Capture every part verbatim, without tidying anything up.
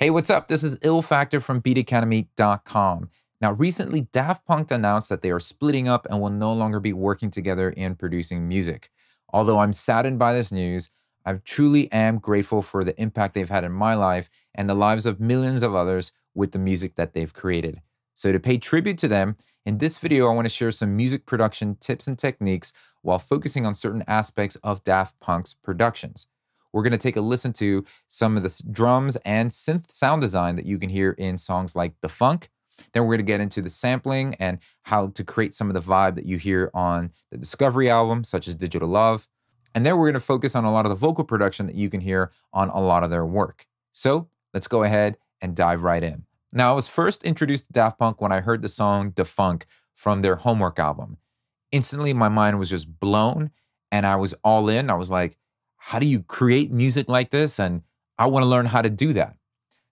Hey, what's up? This is Ill Factor from Beat Academy dot com. Now, recently, Daft Punk announced that they are splitting up and will no longer be working together in producing music. Although I'm saddened by this news, I truly am grateful for the impact they've had in my life and the lives of millions of others with the music that they've created. So to pay tribute to them, in this video, I want to share some music production tips and techniques while focusing on certain aspects of Daft Punk's productions. We're going to take a listen to some of the drums and synth sound design that you can hear in songs like The Funk. Then we're going to get into the sampling and how to create some of the vibe that you hear on the Discovery album, such as Digital Love. And then we're going to focus on a lot of the vocal production that you can hear on a lot of their work. So let's go ahead and dive right in. Now, I was first introduced to Daft Punk when I heard the song The Funk from their Homework album. Instantly, my mind was just blown and I was all in. I was like, how do you create music like this? And I want to learn how to do that.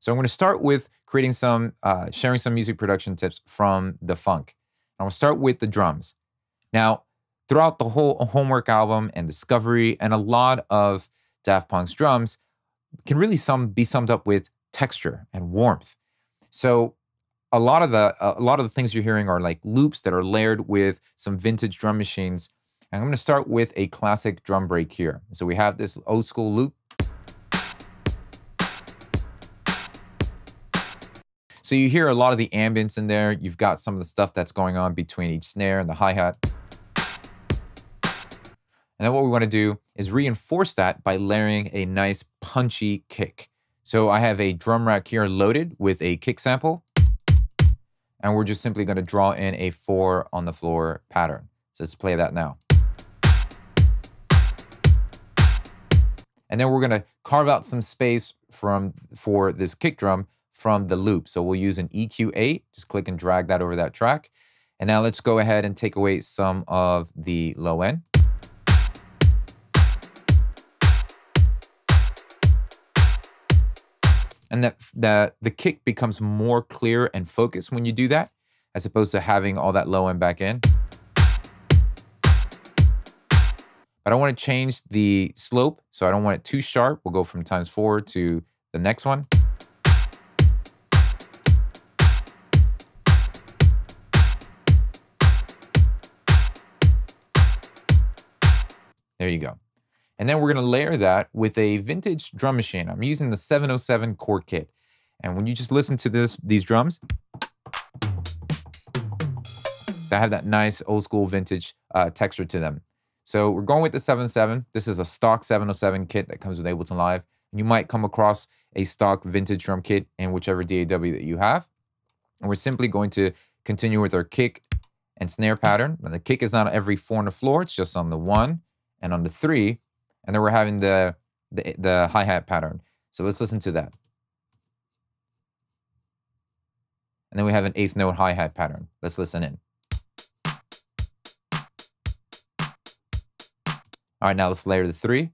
So I'm going to start with creating some, uh, sharing some music production tips from The Funk. And I'll start with the drums. Now, throughout the whole Homework album and Discovery and a lot of Daft Punk's drums can really sum, be summed up with texture and warmth. So a lot of the a lot of the things you're hearing are like loops that are layered with some vintage drum machines. And I'm going to start with a classic drum break here. So we have this old school loop. So you hear a lot of the ambience in there. You've got some of the stuff that's going on between each snare and the hi-hat. And then what we want to do is reinforce that by layering a nice punchy kick. So I have a drum rack here loaded with a kick sample. And we're just simply going to draw in a four on the floor pattern. So let's play that now. And then we're going to carve out some space from for this kick drum from the loop. So we'll use an E Q eight, just click and drag that over that track. And now let's go ahead and take away some of the low end. And that, that the kick becomes more clear and focused when you do that, as opposed to having all that low end back in. But I want to change the slope, so I don't want it too sharp. We'll go from times four to the next one. There you go. And then we're going to layer that with a vintage drum machine. I'm using the seven oh seven Chord Kit. And when you just listen to this, these drums, they have that nice old school vintage uh, texture to them. So we're going with the seven oh seven. This is a stock seven oh seven kit that comes with Ableton Live. And you might come across a stock vintage drum kit in whichever D A W that you have. And we're simply going to continue with our kick and snare pattern. Now the kick is not every four on the floor. It's just on the one and on the three. And then we're having the, the, the hi-hat pattern. So let's listen to that. And then we have an eighth note hi-hat pattern. Let's listen in. All right, now let's layer the three.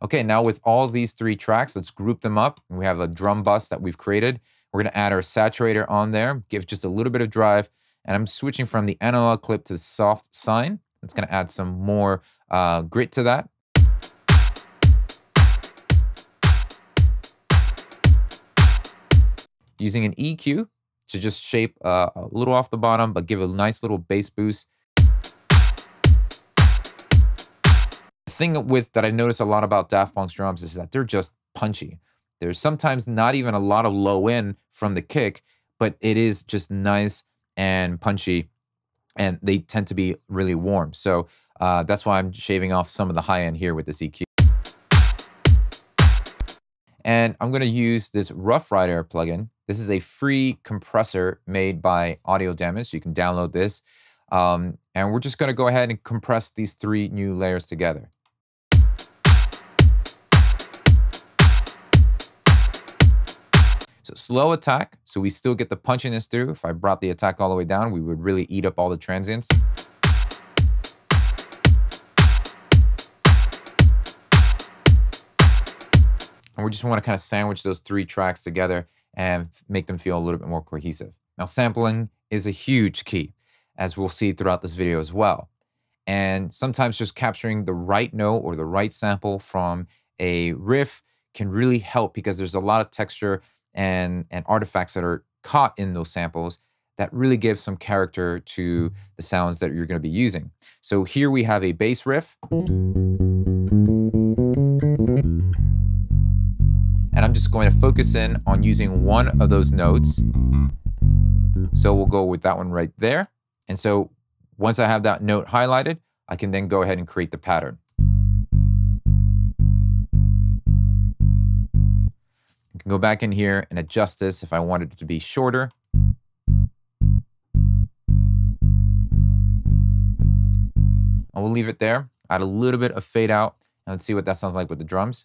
Okay, now with all these three tracks, let's group them up. We have a drum bus that we've created. We're gonna add our saturator on there, give just a little bit of drive, and I'm switching from the analog clip to the soft sine. It's gonna add some more uh, grit to that. Using an E Q, to just shape uh, a little off the bottom, but give a nice little bass boost. The thing with that I've noticed a lot about Daft Punk's drums is that they're just punchy. There's sometimes not even a lot of low end from the kick, but it is just nice and punchy, and they tend to be really warm. So uh, that's why I'm shaving off some of the high end here with this E Q. And I'm gonna use this Rough Rider plugin. This is a free compressor made by Audio Damage. You can download this. Um, and we're just gonna go ahead and compress these three new layers together. So slow attack, so we still get the punchiness through. If I brought the attack all the way down, we would really eat up all the transients. And we just want to kind of sandwich those three tracks together and make them feel a little bit more cohesive. Now, sampling is a huge key, as we'll see throughout this video as well. And sometimes just capturing the right note or the right sample from a riff can really help, because there's a lot of texture and, and artifacts that are caught in those samples that really give some character to the sounds that you're going to be using. So here we have a bass riff. And I'm just going to focus in on using one of those notes. So we'll go with that one right there. And so once I have that note highlighted, I can then go ahead and create the pattern. I can go back in here and adjust this if I wanted it to be shorter. I will leave it there, add a little bit of fade out, and let's see what that sounds like with the drums.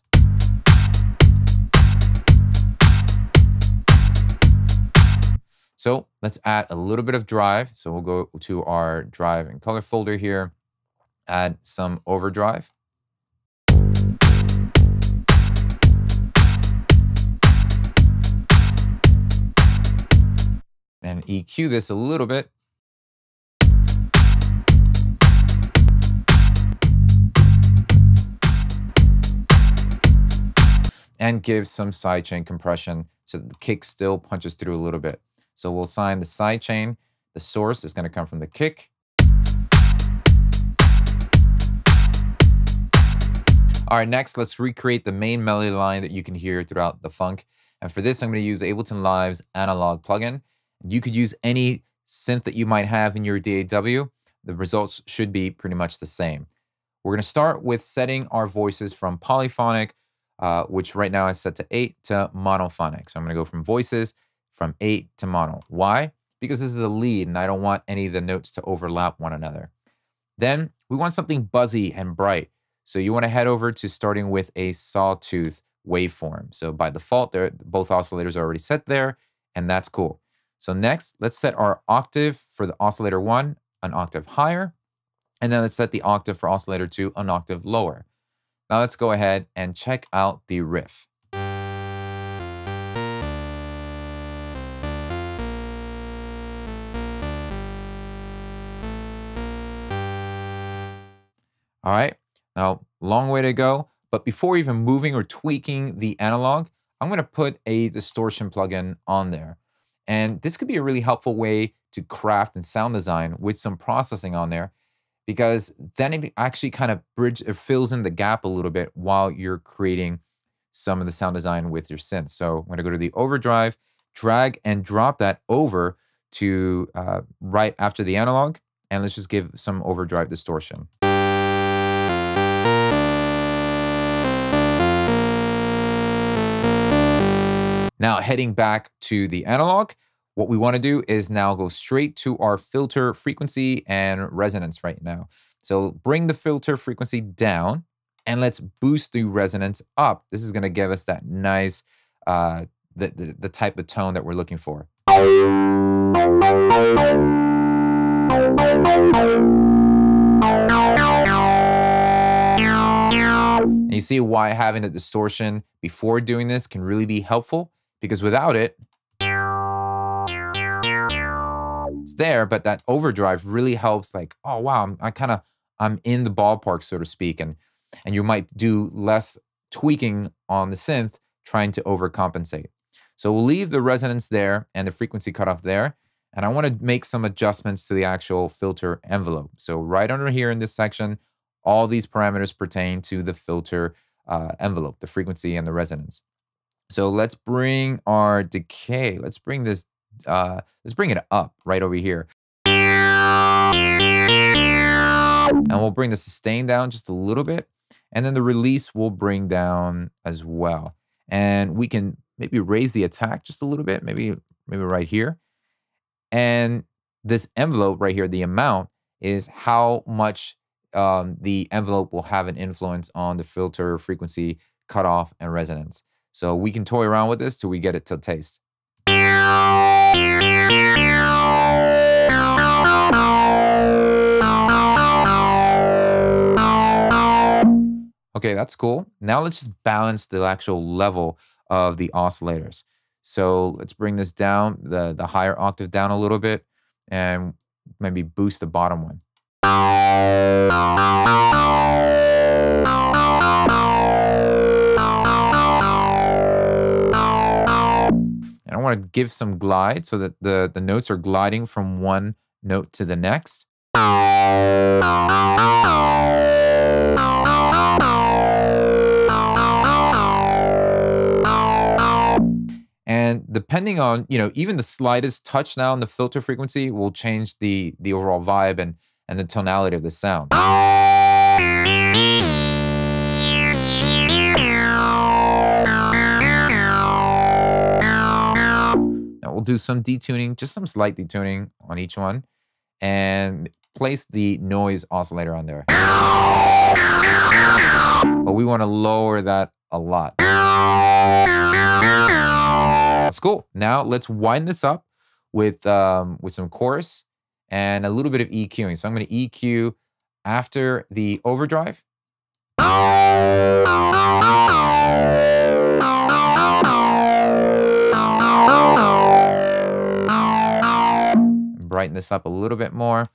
So let's add a little bit of drive. So we'll go to our drive and color folder here, add some overdrive. And E Q this a little bit. And give some sidechain compression so that the kick still punches through a little bit. So we'll assign the sidechain. The source is going to come from the kick. All right, next, let's recreate the main melody line that you can hear throughout the funk. And for this, I'm going to use Ableton Live's analog plugin. You could use any synth that you might have in your D A W. The results should be pretty much the same. We're going to start with setting our voices from polyphonic, uh, which right now is set to eight, to monophonic. So I'm going to go from voices from eight to mono. Why? Because this is a lead and I don't want any of the notes to overlap one another. Then we want something buzzy and bright. So you wanna head over to starting with a sawtooth waveform. So by default, there, both oscillators are already set there, and that's cool. So next, let's set our octave for the oscillator one, an octave higher, and then let's set the octave for oscillator two, an octave lower. Now let's go ahead and check out the riff. All right, now long way to go, but before even moving or tweaking the analog, I'm gonna put a distortion plugin on there. And this could be a really helpful way to craft and sound design with some processing on there, because then it actually kind of bridge, it fills in the gap a little bit while you're creating some of the sound design with your synth. So I'm gonna go to the overdrive, drag and drop that over to uh, right after the analog, and let's just give some overdrive distortion. Now heading back to the analog, what we want to do is now go straight to our filter frequency and resonance right now. So bring the filter frequency down and let's boost the resonance up. This is going to give us that nice, uh, the, the, the type of tone that we're looking for. And you see why having a distortion before doing this can really be helpful. Because without it, it's there, but that overdrive really helps, like, oh wow, I'm, I kind of, I'm in the ballpark, so to speak, and, and you might do less tweaking on the synth, trying to overcompensate. So we'll leave the resonance there and the frequency cutoff there, and I want to make some adjustments to the actual filter envelope. So right under here in this section, all these parameters pertain to the filter uh, envelope, the frequency and the resonance. So let's bring our decay. Let's bring this, uh, let's bring it up right over here. And we'll bring the sustain down just a little bit. And then the release we'll bring down as well. And we can maybe raise the attack just a little bit, maybe, maybe right here. And this envelope right here, the amount is how much um, the envelope will have an influence on the filter frequency, cutoff, and resonance. So we can toy around with this till we get it to taste. Okay, that's cool. Now let's just balance the actual level of the oscillators. So let's bring this down, the, the higher octave down a little bit, and maybe boost the bottom one. And I want to give some glide so that the, the notes are gliding from one note to the next. And depending on, you know, even the slightest touch now on the filter frequency will change the, the overall vibe and, and the tonality of the sound. Now we'll do some detuning, just some slight detuning on each one, and place the noise oscillator on there. But we want to lower that a lot. That's cool. Now let's wind this up with, um, with some chorus and a little bit of EQing. So I'm going to E Q after the overdrive. Brighten this up a little bit more.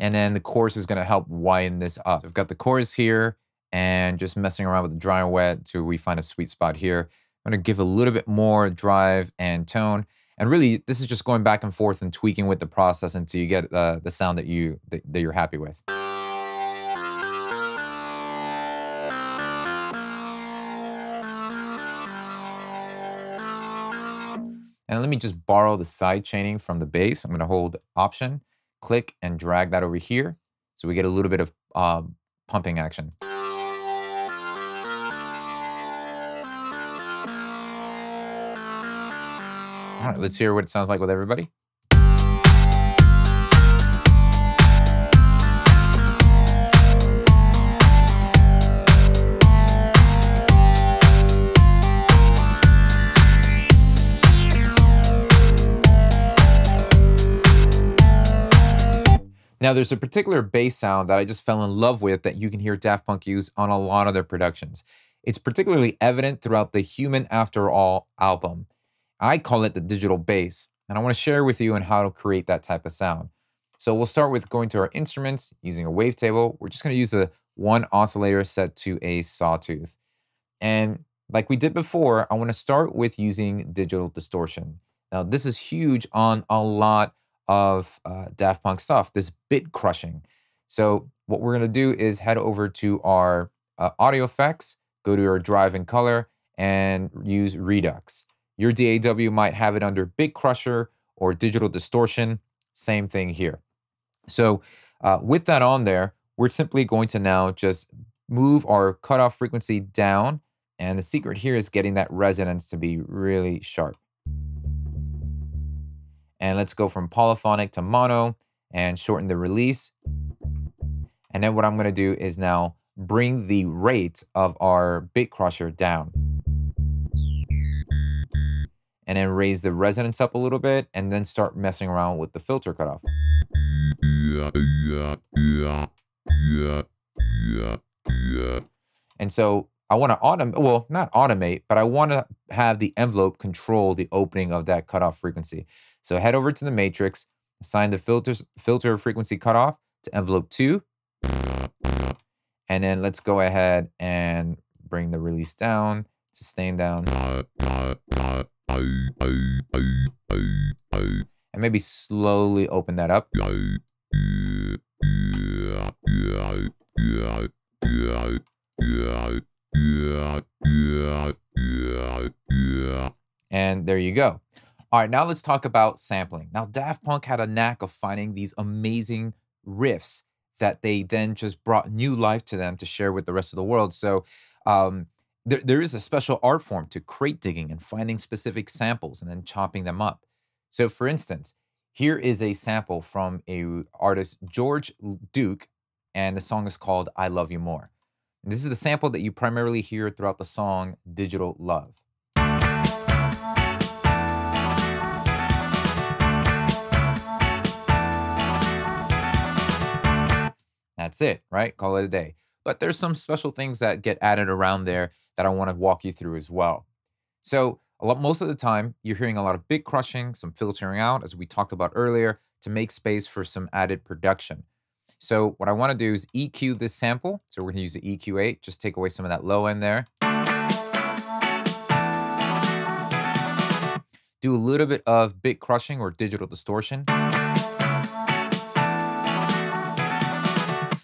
And then the chorus is going to help wind this up. So I've got the chorus here and just messing around with the dry and wet till we find a sweet spot here. I'm going to give a little bit more drive and tone. And really, this is just going back and forth and tweaking with the process until you get uh, the sound that, you, that, that you're happy with. And let me just borrow the side chaining from the bass. I'm going to hold Option, click, and drag that over here so we get a little bit of uh, pumping action. All right, let's hear what it sounds like with everybody. Now, there's a particular bass sound that I just fell in love with that you can hear Daft Punk use on a lot of their productions. It's particularly evident throughout the Human After All album. I call it the digital bass, and I want to share with you on how to create that type of sound. So we'll start with going to our instruments, using a wavetable. We're just going to use the one oscillator set to a sawtooth. And like we did before, I want to start with using digital distortion. Now, this is huge on a lot of uh, Daft Punk stuff, this bit crushing. So what we're going to do is head over to our uh, audio effects, go to our drive and color, and use Redux. Your D A W might have it under Bit Crusher or Digital Distortion, same thing here. So uh, with that on there, we're simply going to now just move our cutoff frequency down, and the secret here is getting that resonance to be really sharp. And let's go from polyphonic to mono and shorten the release. And then what I'm gonna do is now bring the rate of our Bit Crusher down. And then raise the resonance up a little bit, and then start messing around with the filter cutoff. And so I want to automate, well, not automate, but I want to have the envelope control the opening of that cutoff frequency. So head over to the matrix, assign the filters, filter frequency cutoff to envelope two, and then let's go ahead and bring the release down, sustain down, and maybe slowly open that up. And there you go. All right, now let's talk about sampling. Now, Daft Punk had a knack of finding these amazing riffs that they then just brought new life to them to share with the rest of the world. So, um, There, there is a special art form to crate digging and finding specific samples and then chopping them up. So for instance, here is a sample from a artist, George Duke, and the song is called I Love You More. And this is the sample that you primarily hear throughout the song Digital Love. That's it, right? Call it a day. But there's some special things that get added around there that I want to walk you through as well. So a lot, most of the time, you're hearing a lot of bit crushing, some filtering out, as we talked about earlier, to make space for some added production. So what I want to do is E Q this sample. So we're going to use the E Q eight, just take away some of that low end there. Do a little bit of bit crushing or digital distortion.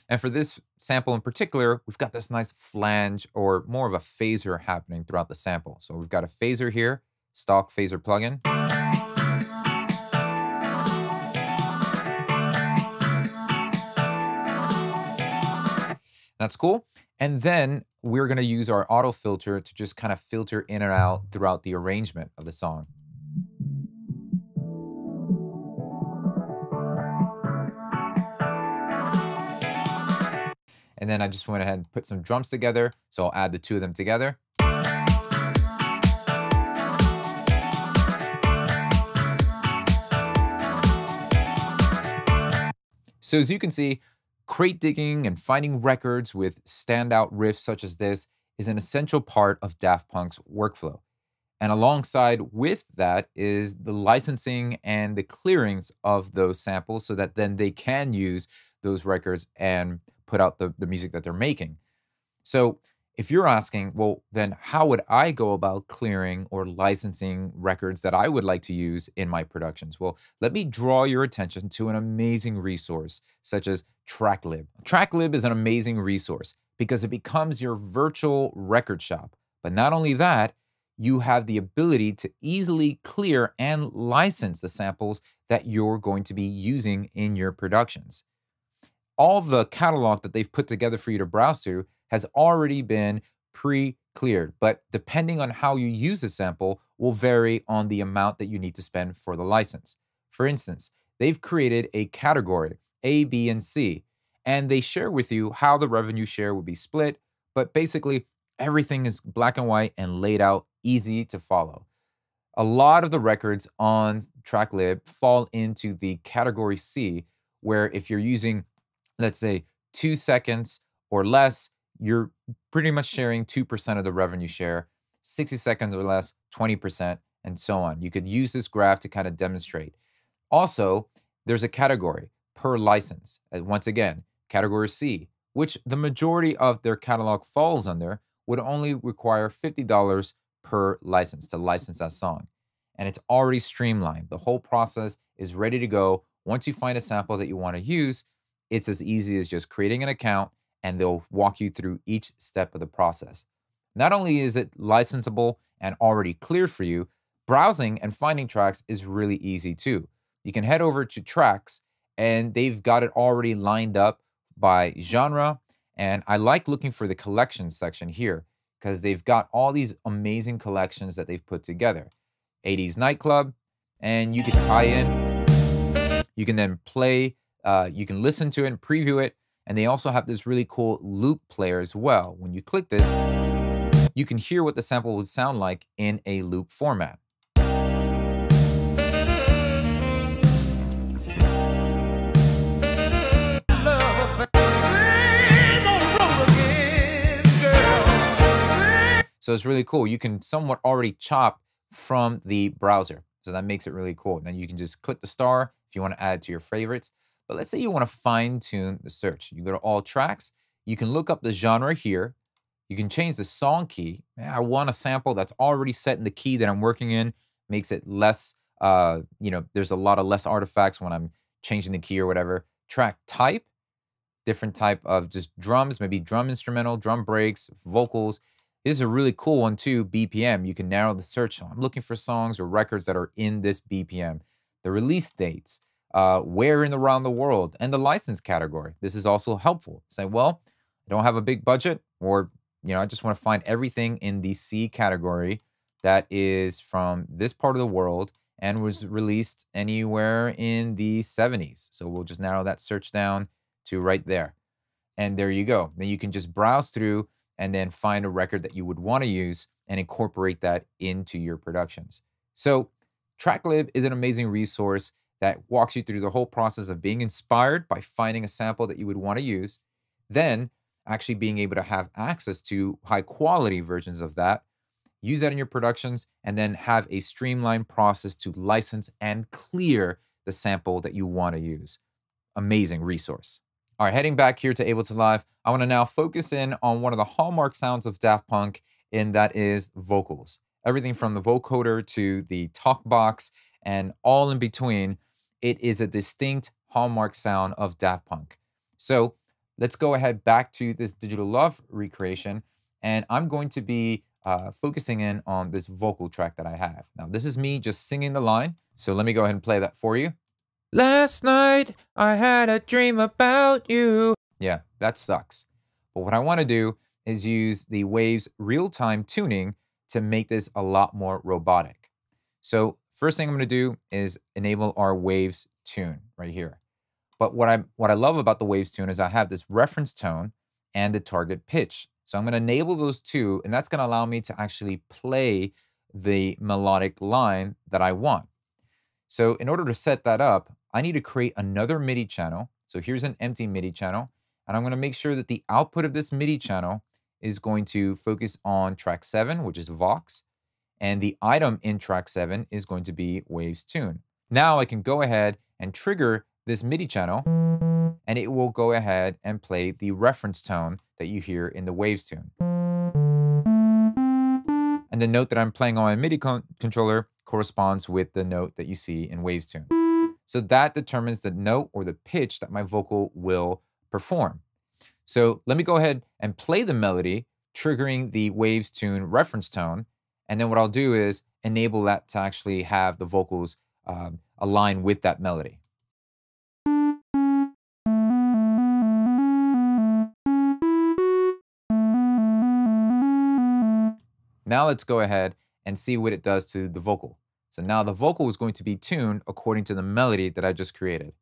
And for this sample in particular, we've got this nice flange or more of a phaser happening throughout the sample. So we've got a phaser here, stock phaser plugin. That's cool. And then we're going to use our auto filter to just kind of filter in and out throughout the arrangement of the song. And then I just went ahead and put some drums together. So I'll add the two of them together. So as you can see, crate digging and finding records with standout riffs such as this is an essential part of Daft Punk's workflow. And alongside with that is the licensing and the clearings of those samples so that then they can use those records and put out the, the music that they're making. So if you're asking, well, then how would I go about clearing or licensing records that I would like to use in my productions? Well, let me draw your attention to an amazing resource such as Tracklib. Tracklib is an amazing resource because it becomes your virtual record shop. But not only that, you have the ability to easily clear and license the samples that you're going to be using in your productions. All the catalog that they've put together for you to browse through has already been pre-cleared, but depending on how you use the sample will vary on the amount that you need to spend for the license. For instance, they've created a category, A, B, and C, and they share with you how the revenue share would be split, but basically everything is black and white and laid out, easy to follow. A lot of the records on Tracklib fall into the category C, where if you're using, let's say, two seconds or less, you're pretty much sharing two percent of the revenue share, sixty seconds or less, twenty percent, and so on. You could use this graph to kind of demonstrate. Also, there's a category per license. And once again, category C, which the majority of their catalog falls under, would only require fifty dollars per license to license that song. And it's already streamlined. The whole process is ready to go. Once you find a sample that you want to use, it's as easy as just creating an account, and they'll walk you through each step of the process. Not only is it licensable and already cleared for you, browsing and finding tracks is really easy too. You can head over to tracks and they've got it already lined up by genre. And I like looking for the collections section here because they've got all these amazing collections that they've put together. eighties nightclub, and you can tie in, you can then play. Uh, you can listen to it and preview it. And they also have this really cool loop player as well. When you click this, you can hear what the sample would sound like in a loop format. So it's really cool. You can somewhat already chop from the browser. So that makes it really cool. Then you can just click the star if you want to add to your favorites. But let's say you want to fine tune the search. You go to all tracks, you can look up the genre here. You can change the song key. I want a sample that's already set in the key that I'm working in. Makes it less, uh, you know, there's a lot of less artifacts when I'm changing the key or whatever. Track type, different type of just drums, maybe drum instrumental, drum breaks, vocals. This is a really cool one too, B P M. You can narrow the search. I'm looking for songs or records that are in this B P M. The release dates. Uh, where in the around the world, and the license category. This is also helpful. Say, well, I don't have a big budget, or, you know, I just want to find everything in the C category that is from this part of the world and was released anywhere in the seventies. So we'll just narrow that search down to right there. And there you go. Then you can just browse through and then find a record that you would want to use and incorporate that into your productions. So Tracklib is an amazing resource that walks you through the whole process of being inspired by finding a sample that you would want to use, then actually being able to have access to high quality versions of that, use that in your productions, and then have a streamlined process to license and clear the sample that you want to use. Amazing resource. All right, heading back here to Ableton Live, I want to now focus in on one of the hallmark sounds of Daft Punk, and that is vocals. Everything from the vocoder to the talk box and all in between, it is a distinct hallmark sound of Daft Punk. So let's go ahead back to this Digital Love recreation, and I'm going to be uh, focusing in on this vocal track that I have. Now, this is me just singing the line, so let me go ahead and play that for you. Last night, I had a dream about you. Yeah, that sucks. But what I want to do is use the Waves real-time tuning to make this a lot more robotic. So first thing I'm going to do is enable our Waves tune right here. But what I, what I love about the Waves tune is I have this reference tone and the target pitch. So I'm going to enable those two, and that's going to allow me to actually play the melodic line that I want. So in order to set that up, I need to create another MIDI channel. So here's an empty MIDI channel, and I'm going to make sure that the output of this MIDI channel is going to focus on track seven, which is Vox, and the item in track seven is going to be Waves Tune. Now I can go ahead and trigger this MIDI channel, and it will go ahead and play the reference tone that you hear in the Waves Tune. And the note that I'm playing on my MIDI con controller corresponds with the note that you see in Waves Tune. So that determines the note or the pitch that my vocal will perform. So let me go ahead and play the melody, triggering the Waves Tune reference tone. And then what I'll do is enable that to actually have the vocals um, align with that melody. Now let's go ahead and see what it does to the vocal. So now the vocal is going to be tuned according to the melody that I just created.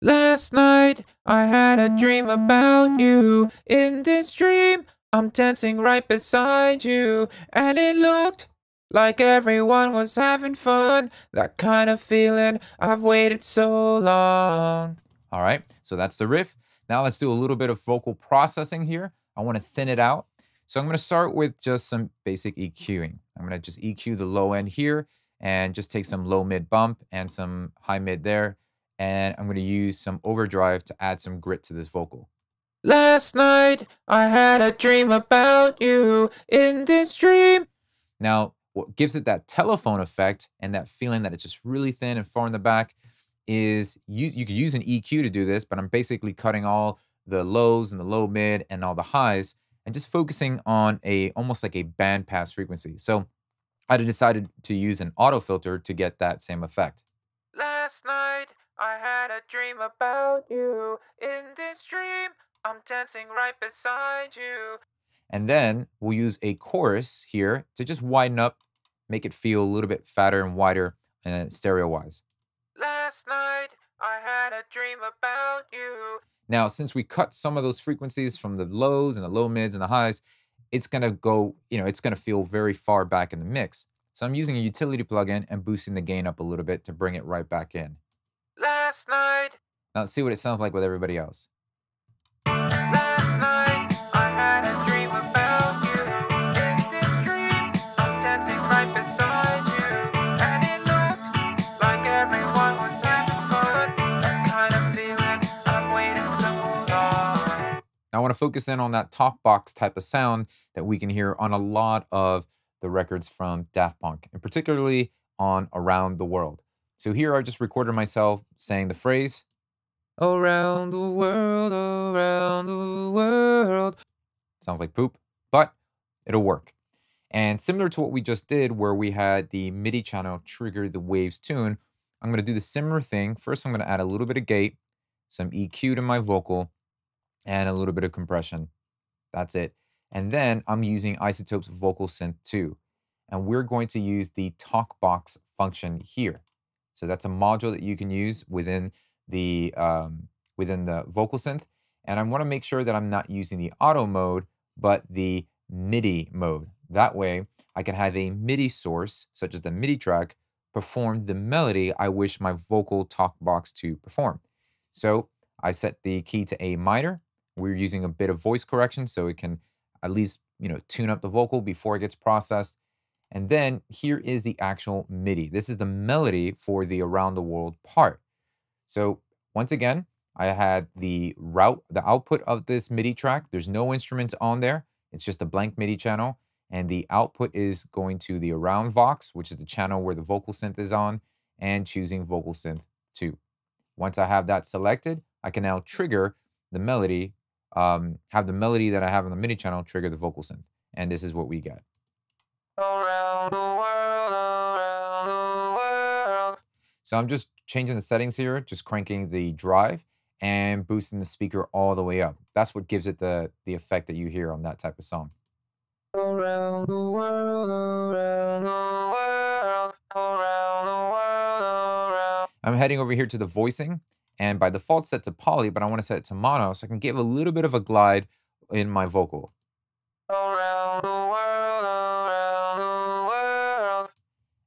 Last night, I had a dream about you. In this dream, I'm dancing right beside you. And it looked like everyone was having fun. That kind of feeling, I've waited so long. All right, so that's the riff. Now let's do a little bit of vocal processing here. I want to thin it out. So I'm going to start with just some basic EQing. I'm going to just E Q the low end here and just take some low mid bump and some high mid there. And I'm going to use some overdrive to add some grit to this vocal. Last night, I had a dream about you. In this dream. Now, what gives it that telephone effect and that feeling that it's just really thin and far in the back is you, you could use an E Q to do this, but I'm basically cutting all the lows and the low mid and all the highs, and just focusing on a almost like a bandpass frequency. So I decided to use an auto filter to get that same effect. Last night, I had a dream about you. In this dream, I'm dancing right beside you. And then we'll use a chorus here to just widen up, make it feel a little bit fatter and wider and stereo-wise. Last night, I had a dream about you. Now, since we cut some of those frequencies from the lows and the low mids and the highs, it's gonna go, you know, it's gonna feel very far back in the mix. So I'm using a utility plugin and boosting the gain up a little bit to bring it right back in. Last night. Now let's see what it sounds like with everybody else. Last night, I had a dream about you. In this dream, I'm dancing right beside you. And it looked like everyone was having fun. That kind of feeling, I'm waiting so long. Now I want to focus in on that talk box type of sound that we can hear on a lot of the records from Daft Punk, and particularly on Around the World. So here I just recorded myself saying the phrase, around the world, around the world. Sounds like poop, but it'll work. And similar to what we just did where we had the MIDI channel trigger the Waves tune, I'm gonna do the similar thing. First, I'm gonna add a little bit of gate, some E Q to my vocal, and a little bit of compression. That's it. And then I'm using Isotope's Vocal Synth two. And we're going to use the talk box function here. So that's a module that you can use within the, um, within the vocal synth. And I want to make sure that I'm not using the auto mode, but the MIDI mode. That way I can have a MIDI source, such as the MIDI track, perform the melody I wish my vocal talk box to perform. So I set the key to A minor. We're using a bit of voice correction so it can at least, you know, tune up the vocal before it gets processed. And then here is the actual MIDI. This is the melody for the Around the World part. So once again, I had the route, the output of this MIDI track. There's no instruments on there. It's just a blank MIDI channel. And the output is going to the around Vox, which is the channel where the vocal synth is on, and choosing Vocal Synth two. Once I have that selected, I can now trigger the melody, um, have the melody that I have on the MIDI channel trigger the vocal synth. And this is what we get. Around the world, around the world. So I'm just changing the settings here, just cranking the drive and boosting the speaker all the way up. That's what gives it the, the effect that you hear on that type of song. Around the world, around the world, around the world, around. I'm heading over here to the voicing, and by default set to poly, but I want to set it to mono so I can give a little bit of a glide in my vocal. Around the world, around the world.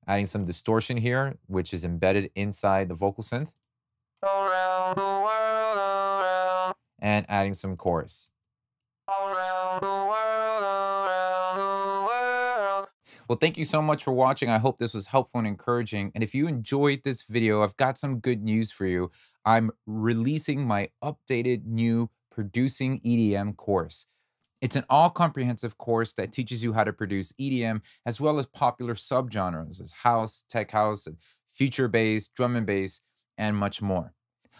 Adding some distortion here, which is embedded inside the vocal synth. Around the world, around. And adding some chorus. Around the world, around the world. Well, thank you so much for watching. I hope this was helpful and encouraging. And if you enjoyed this video, I've got some good news for you. I'm releasing my updated new Producing E D M course. It's an all-comprehensive course that teaches you how to produce E D M as well as popular subgenres as house, tech house, future bass, drum and bass, and much more.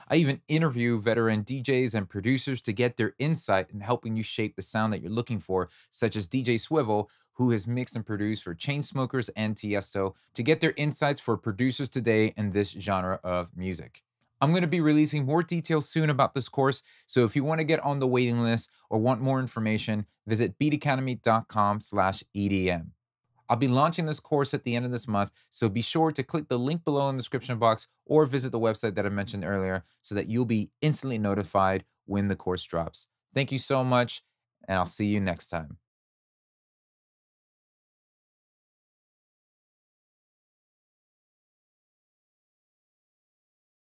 I even interview veteran D Js and producers to get their insight in helping you shape the sound that you're looking for, such as D J Swivel, who has mixed and produced for Chainsmokers and Tiesto, to get their insights for producers today in this genre of music. I'm going to be releasing more details soon about this course, so if you want to get on the waiting list or want more information, visit beat academy dot com slash E D M. I'll be launching this course at the end of this month, so be sure to click the link below in the description box or visit the website that I mentioned earlier so that you'll be instantly notified when the course drops. Thank you so much, and I'll see you next time.